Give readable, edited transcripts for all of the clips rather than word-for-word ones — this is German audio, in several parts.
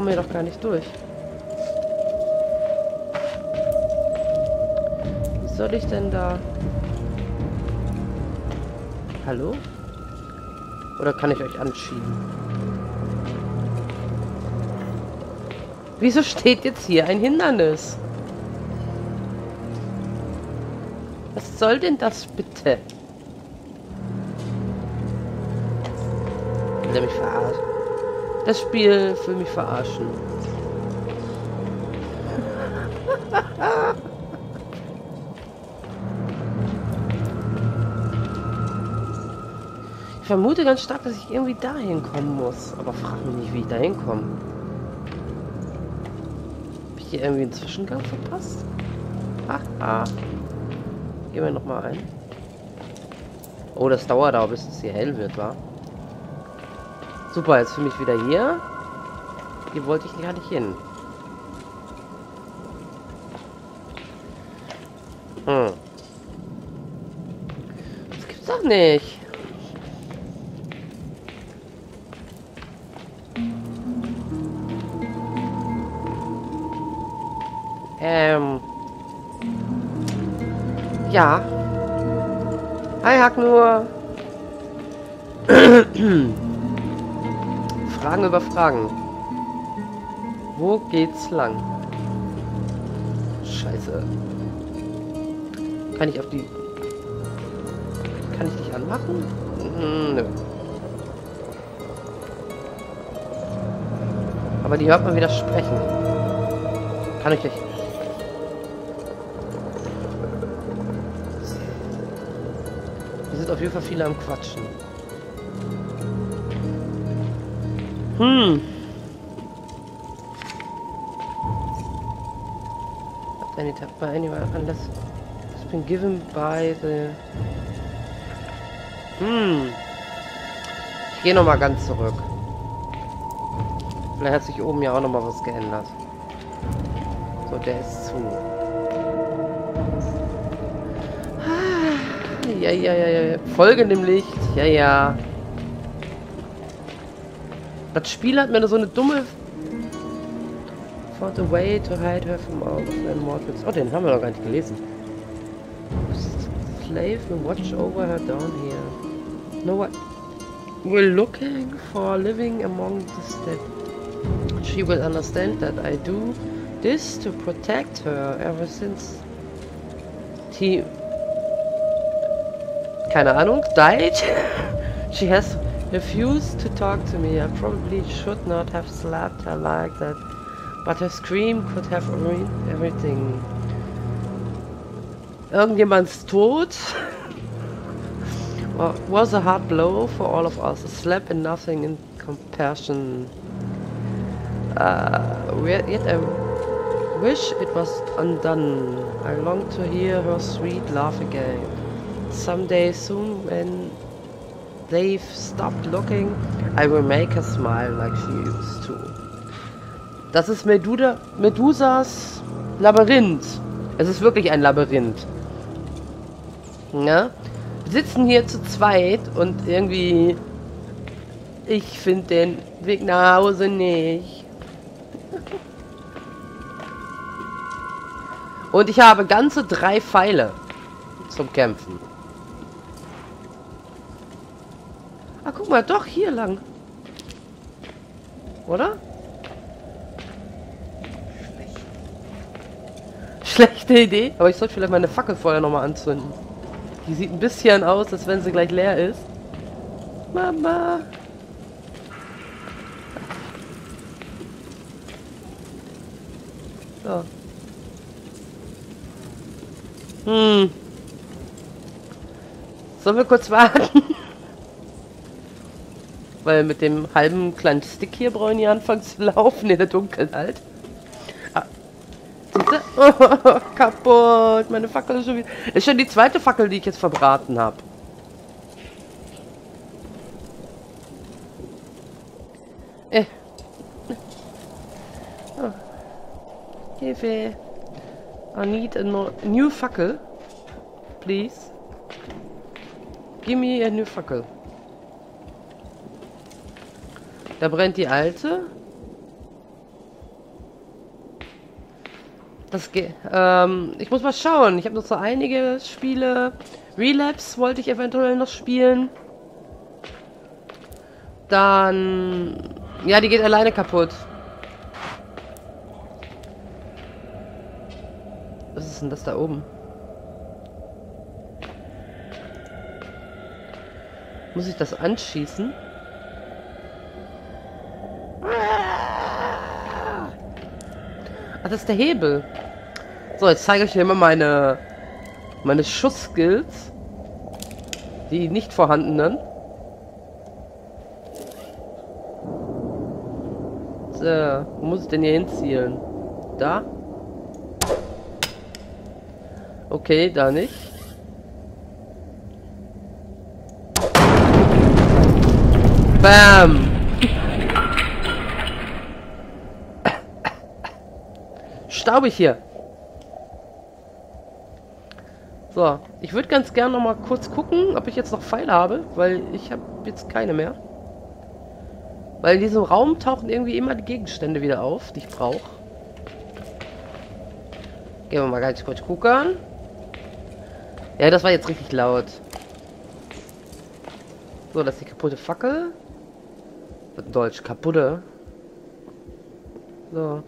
kommen wir doch gar nicht durch. Wie soll ich denn da... Hallo? Oder kann ich euch anschieben? Wieso steht jetzt hier ein Hindernis? Was soll denn das bitte? Will er mich verarschen? Das Spiel will mich verarschen. Ich vermute ganz stark, dass ich irgendwie dahin kommen muss. Aber frag mich nicht, wie ich dahin komme. Hab ich hier irgendwie einen Zwischengang verpasst? Haha. Gehen wir nochmal rein. Oh, das dauert aber, bis es hier hell wird, wa? Super, jetzt für mich wieder hier. Hier wollte ich gar nicht hin. Hm. Das gibt's doch nicht. Ja. Hi, Hacknur. Fragen über Fragen. Wo geht's lang? Scheiße. Kann ich auf die... Kann ich dich anmachen? Nö. Aber die hört man wieder sprechen. Kann ich nicht... Auf jeden Fall viele am Quatschen. Hm. By anyone unless it's been given by the... Hm. Ich gehe nochmal ganz zurück. Vielleicht hat sich oben ja auch nochmal was geändert. So, der ist zu. Ja. Folge dem Licht. Ja. Das Spiel hat mir so eine dumme... Found a way to hide her from all of the mortals. Oh, den haben wir noch gar nicht gelesen. Slave will watch over her down here. No one... We're looking for living among the dead. She will understand that I do this to protect her ever since... T... Keine Ahnung, died? She has refused to talk to me. I probably should not have slapped her like that. But her scream could have ruined everything. Irgendjemand's Tod? Well, was a hard blow for all of us. A slap and nothing in comparison. Yet I wish it was undone. I long to hear her sweet laugh again. Someday soon, when they've stopped looking, I will make her smile like she used to. Das ist Medusa's Labyrinth. Es ist wirklich ein Labyrinth. Ja? Wir sitzen hier zu zweit und irgendwie... Ich finde den Weg nach Hause nicht. Und ich habe ganze 3 Pfeile zum Kämpfen. Ah, guck mal, doch, hier lang. Oder? Schlechte Idee. Aber ich sollte vielleicht meine Fackel vorher nochmal anzünden. Die sieht ein bisschen aus, als wenn sie gleich leer ist. Mama. So. Hm. Sollen wir kurz warten? Weil mit dem halben kleinen Stick hier brauchen die anfangen zu laufen in der Dunkelheit. Ah. Oh, kaputt. Meine Fackel ist schon wieder... Ist schon die zweite Fackel, die ich jetzt verbraten habe. Oh. Hilfe. I need a new fackel. Please. Give me a new Fackel. Da brennt die alte. Das geht. Ich muss mal schauen. Ich habe noch so einige Spiele. Relapse wollte ich eventuell noch spielen. Dann... ja, die geht alleine kaputt. Was ist denn das da oben? Muss ich das anschießen? Ah, das ist der Hebel. So, jetzt zeige ich dir immer meine Schuss-Skills. Die nicht vorhandenen. So, wo muss ich denn hier hinzielen? Da? Okay, da nicht. Bam! Staubig hier. So, ich würde ganz gerne noch mal kurz gucken, ob ich jetzt noch Pfeile habe, weil ich habe jetzt keine mehr. Weil in diesem Raum tauchen irgendwie immer die Gegenstände wieder auf, die ich brauche. Gehen wir mal ganz kurz gucken. Ja, das war jetzt richtig laut. So, das ist die kaputte Fackel. Deutsch, kaputte. So.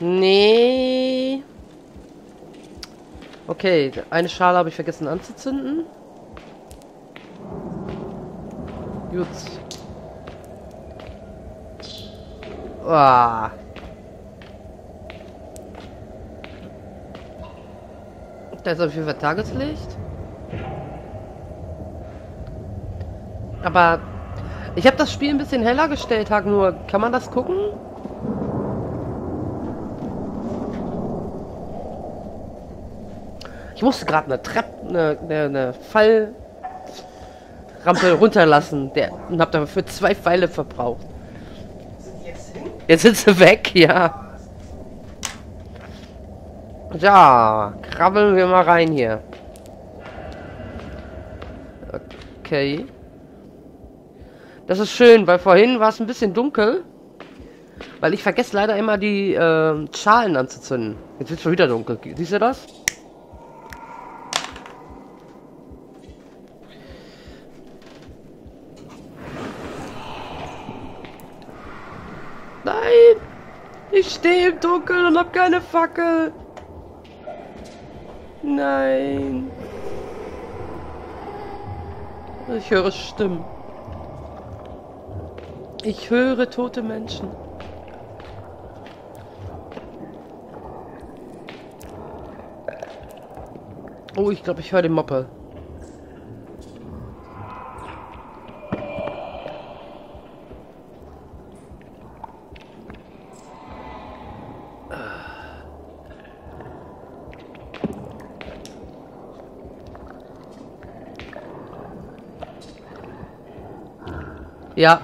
Nee. Okay, eine Schale habe ich vergessen anzuzünden. Gut. Oh. Da ist auf jeden Fall Tageslicht. Aber ich habe das Spiel ein bisschen heller gestellt, Hag, nur. Kann man das gucken? Ich musste gerade eine Treppe, eine Fallrampe runterlassen und habe dafür 2 Pfeile verbraucht. Jetzt sind sie weg, ja. Ja, krabbeln wir mal rein hier. Okay. Das ist schön, weil vorhin war es ein bisschen dunkel. Weil ich vergesse leider immer die Schalen anzuzünden. Jetzt wird es schon wieder dunkel. Siehst du das? Nein! Ich stehe im Dunkeln und habe keine Fackel. Nein. Ich höre Stimmen. Ich höre tote Menschen. Oh, ich glaube, ich höre den Moppe. Ja.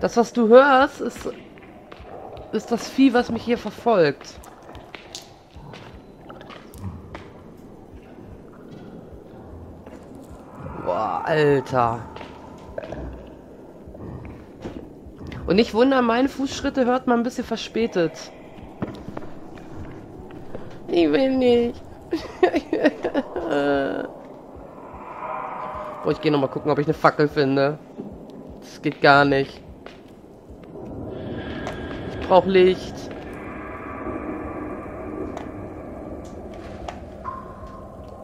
Das, was du hörst, ist das Vieh, was mich hier verfolgt. Boah, Alter. Und nicht wundern, meine Fußschritte hört man ein bisschen verspätet. Ich will nicht. Oh, ich gehe nochmal gucken, ob ich eine Fackel finde. Das geht gar nicht. Ich brauche Licht.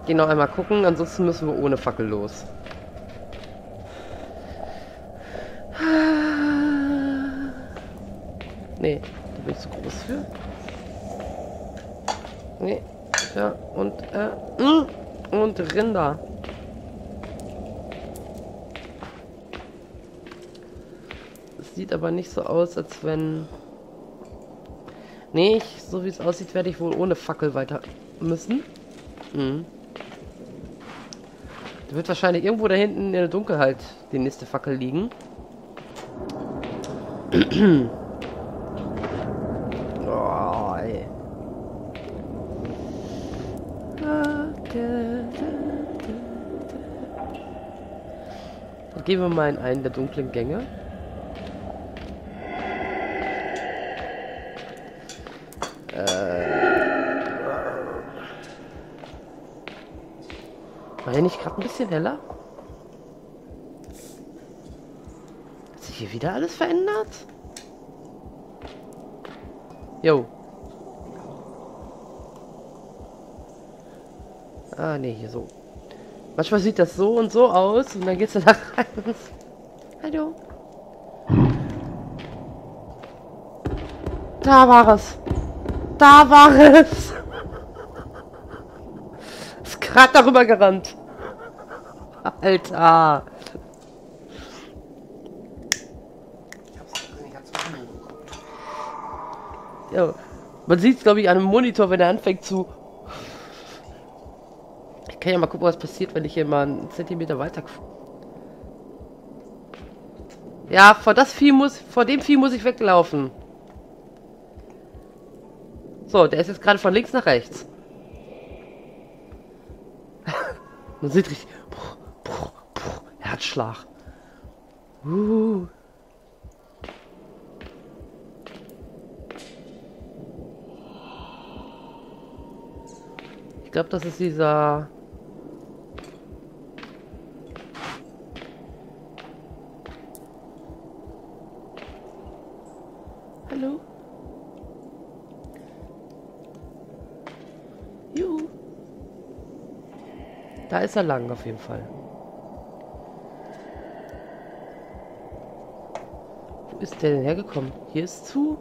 Geh noch einmal gucken, ansonsten müssen wir ohne Fackel los. Nee, da bin ich zu groß für. Nee. Ja, und Rinder. Es sieht aber nicht so aus, als wenn... Nee, so wie es aussieht, werde ich wohl ohne Fackel weiter müssen. Mhm. Da wird wahrscheinlich irgendwo da hinten in der Dunkelheit die nächste Fackel liegen. Oh, ey. Dann gehen wir mal in einen der dunklen Gänge. War hier nicht gerade ein bisschen heller? Hat sich hier wieder alles verändert? Jo. Ah, ne, hier so. Manchmal sieht das so und so aus und dann geht's da rein. Hallo. Da war es. Da war es. Ist gerade darüber gerannt. Alter. Ja, man sieht es, glaube ich, an dem Monitor, wenn er anfängt zu... Ich kann ja mal gucken, was passiert, wenn ich hier mal einen Zentimeter weiter... Ja, vor dem Vieh muss ich weglaufen. So, der ist jetzt gerade von links nach rechts. Man sieht richtig... Herzschlag. Ich glaube, das ist dieser... Hallo? Juhu. Da ist er lang, auf jeden Fall. Wo ist der denn hergekommen? Hier ist zu.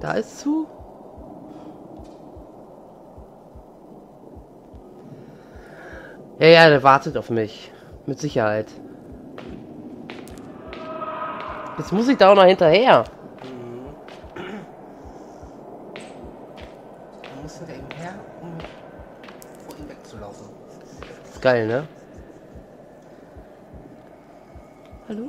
Da ist zu. Ja, der wartet auf mich. Mit Sicherheit. Jetzt muss ich da auch noch hinterher. Man muss hinter ihm her, um vor ihm wegzulaufen. Ist geil, ne? Hallo?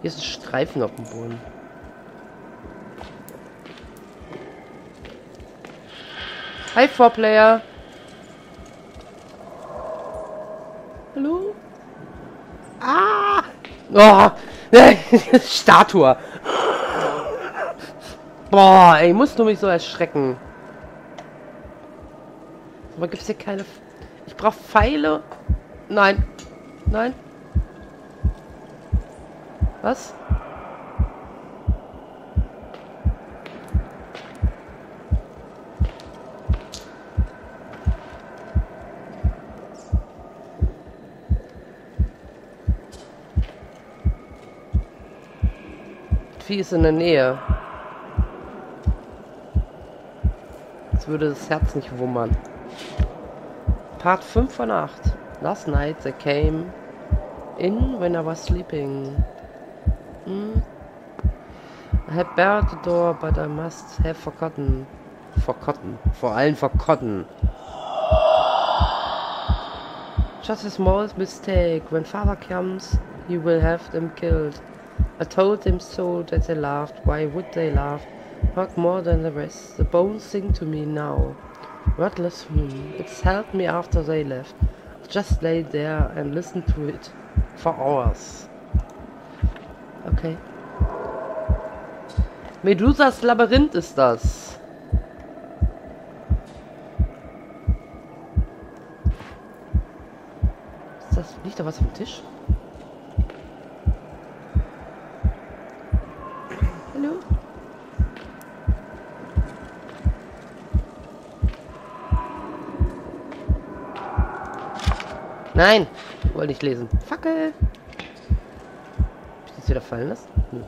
Hier ist ein Streifen auf dem Boden. Hi, Four-Player. Hallo? Ah! Oh! Statue! Boah, ey, musst du mich so erschrecken. Aber gibt's hier keine... Ich brauch Pfeile. Nein. Nein. Was? Vieh ist in der Nähe. Jetzt würde das Herz nicht wummern. Part 5 von 8. Last night they came in when I was sleeping. I had barred the door, but I must have forgotten. Forgotten. Vor allem forgotten. Just a small mistake. When father comes, he will have them killed. I told them so that they laughed. Why would they laugh? Hurt more than the rest. The bones sing to me now. Wordless hum. It's helped me after they left. I just lay there and listened to it for hours. Okay. Medusa's Labyrinth ist das. Ist das, liegt da was auf dem Tisch? Nein! Ich wollte nicht lesen. Fackel! Hab ich das wieder fallen lassen? Hm.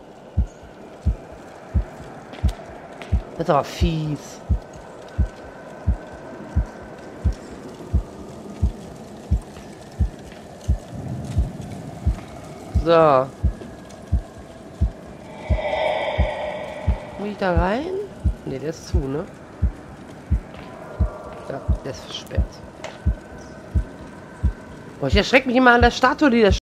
Das ist aber fies. So. Muss ich da rein? Ne, der ist zu, ne? Ja, der ist versperrt. Boah, ich erschrecke mich immer an der Statue, die da steht.